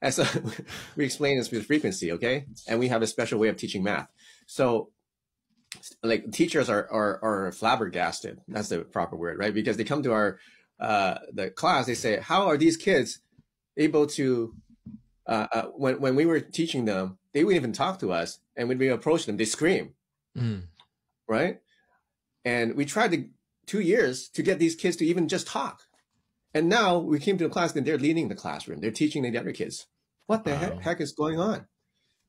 And so we explain this with frequency, okay? And we have a special way of teaching math. So like teachers are flabbergasted. That's the proper word, right? Because they come to our the class, they say, how are these kids able to, when we were teaching them, they wouldn't even talk to us. And when we approach them, they scream, right? And we tried to, 2 years to get these kids to even just talk. And now we came to the class and they're leading the classroom. They're teaching the other kids. What the heck is going on?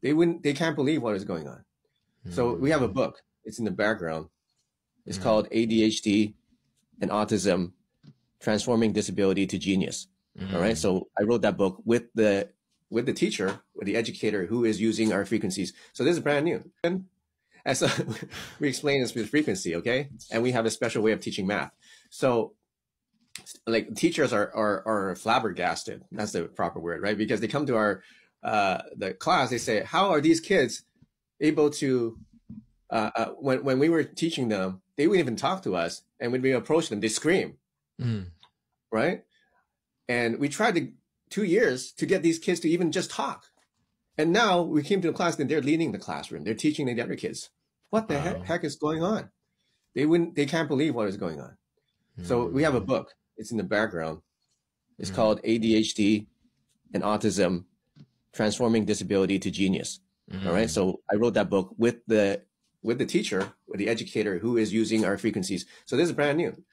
They can't believe what is going on. So we have a book. It's in the background. It's called ADHD and Autism, Transforming Disability to Genius. All right. So I wrote that book with the teacher, with the educator who is using our frequencies. So this is brand new. And so we explain this with frequency, okay? And we have a special way of teaching math. So like teachers are flabbergasted. That's the proper word, right? Because they come to our the class, they say, how are these kids able to, when we were teaching them, they wouldn't even talk to us. And when we approach them, they scream, right? And we tried to 2 years to get these kids to even just talk. And now we came to the class and they're leading the classroom. They're teaching the other kids. What the heck is going on? They can't believe what is going on. So we have a book. It's in the background. It's called ADHD and Autism, Transforming Disability to Genius. All right. So I wrote that book with the teacher, with the educator who is using our frequencies. So this is brand new.